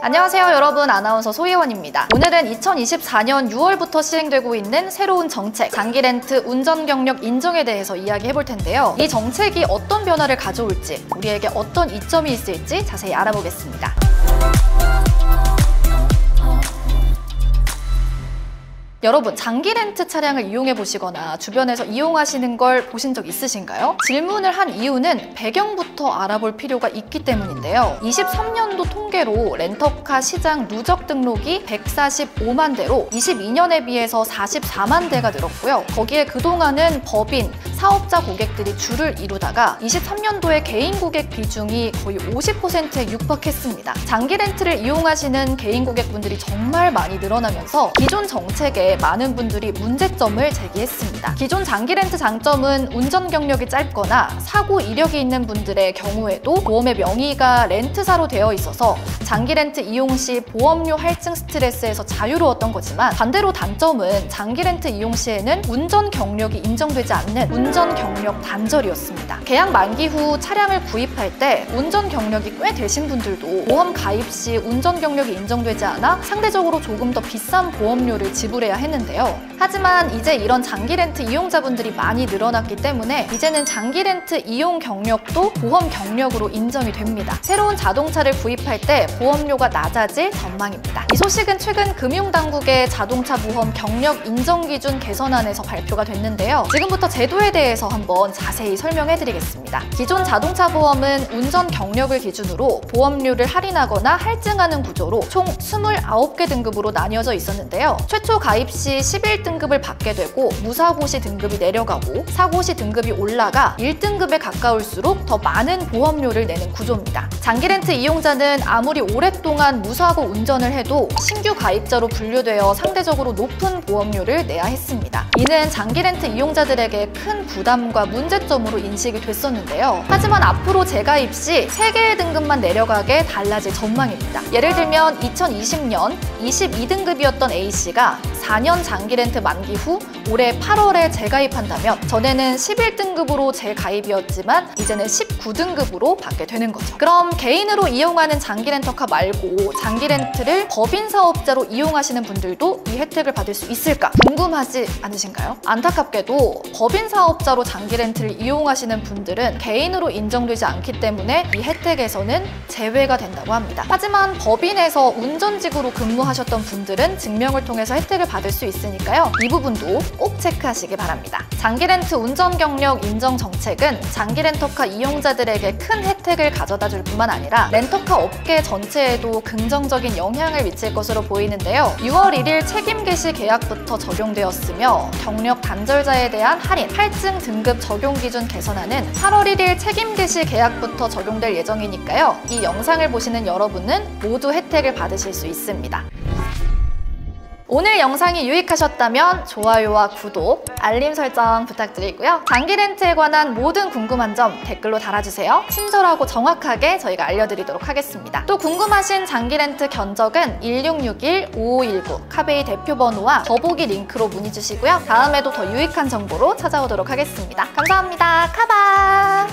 안녕하세요 여러분, 아나운서 소예원입니다. 오늘은 2024년 6월부터 시행되고 있는 새로운 정책, 장기렌트 운전경력 인정에 대해서 이야기해볼 텐데요. 이 정책이 어떤 변화를 가져올지, 우리에게 어떤 이점이 있을지 자세히 알아보겠습니다. 여러분, 장기 렌트 차량을 이용해 보시거나 주변에서 이용하시는 걸 보신 적 있으신가요? 질문을 한 이유는 배경부터 알아볼 필요가 있기 때문인데요. 23년도 통계로 렌터카 시장 누적 등록이 145만 대로 22년에 비해서 44만 대가 늘었고요. 거기에 그동안은 법인, 사업자 고객들이 주를 이루다가 23년도에 개인 고객 비중이 거의 50%에 육박했습니다. 장기 렌트를 이용하시는 개인 고객분들이 정말 많이 늘어나면서 기존 정책에 많은 분들이 문제점을 제기했습니다. 기존 장기 렌트 장점은 운전 경력이 짧거나 사고 이력이 있는 분들의 경우에도 보험의 명의가 렌트사로 되어 있어서 장기 렌트 이용 시 보험료 할증 스트레스에서 자유로웠던 거지만, 반대로 단점은 장기 렌트 이용 시에는 운전 경력이 인정되지 않는 운전 경력 단절이었습니다. 계약 만기 후 차량을 구입할 때 운전 경력이 꽤 되신 분들도 보험 가입 시 운전 경력이 인정되지 않아 상대적으로 조금 더 비싼 보험료를 지불해야 했는데요. 하지만 이제 이런 장기 렌트 이용자분들이 많이 늘어났기 때문에 이제는 장기 렌트 이용 경력도 보험 경력으로 인정이 됩니다. 새로운 자동차를 구입할 때 보험료가 낮아질 전망입니다. 이 소식은 최근 금융당국의 자동차 보험 경력 인정 기준 개선안에서 발표가 됐는데요. 지금부터 제도에 대해서 한번 자세히 설명해드리겠습니다. 기존 자동차 보험은 운전 경력을 기준으로 보험료를 할인하거나 할증하는 구조로 총 29개 등급으로 나뉘어져 있었는데요. 최초 가입 시 11등급을 받게 되고, 무사고 시 등급이 내려가고 사고 시 등급이 올라가 1등급에 가까울수록 더 많은 보험료를 내는 구조입니다. 장기 렌트 이용자는 아무리 오랫동안 무사고 운전을 해도 신규 가입자로 분류되어 상대적으로 높은 보험료를 내야 했습니다. 이는 장기 렌트 이용자들에게 큰 부담과 문제점으로 인식이 됐었는데요. 하지만 앞으로 재가입 시 3개의 등급만 내려가게 달라질 전망입니다. 예를 들면 2020년 22등급이었던 A씨가 4년 장기 렌트 만기 후 올해 8월에 재가입한다면, 전에는 11등급으로 재가입이었지만 이제는 19등급으로 받게 되는 거죠. 그럼 개인으로 이용하는 장기 렌터카 말고 장기 렌트를 법인 사업자로 이용하시는 분들도 이 혜택을 받을 수 있을까 궁금하지 않으신가요? 안타깝게도 법인 사업자로 장기 렌트를 이용하시는 분들은 개인으로 인정되지 않기 때문에 이 혜택에서는 제외가 된다고 합니다. 하지만 법인에서 운전직으로 근무하셨던 분들은 증명을 통해서 혜택을 받을 수 있으니까요, 이 부분도 꼭 체크하시기 바랍니다. 장기 렌트 운전 경력 인정 정책은 장기 렌터카 이용자들에게 큰 혜택을 가져다 줄 뿐만 아니라 렌터카 업계 전체에도 긍정적인 영향을 미칠 것으로 보이는데요. 6월 1일 책임 개시 계약부터 적용되었으며, 경력 단절자에 대한 할인, 할증 등급 적용 기준 개선안은 8월 1일 책임 개시 계약부터 적용될 예정이니까요. 이 영상을 보시는 여러분은 모두 혜택을 받으실 수 있습니다. 오늘 영상이 유익하셨다면 좋아요와 구독, 알림 설정 부탁드리고요. 장기 렌트에 관한 모든 궁금한 점 댓글로 달아주세요. 친절하고 정확하게 저희가 알려드리도록 하겠습니다. 또 궁금하신 장기 렌트 견적은 1661-5519 카베이 대표 번호와 더보기 링크로 문의 주시고요. 다음에도 더 유익한 정보로 찾아오도록 하겠습니다. 감사합니다. 카바!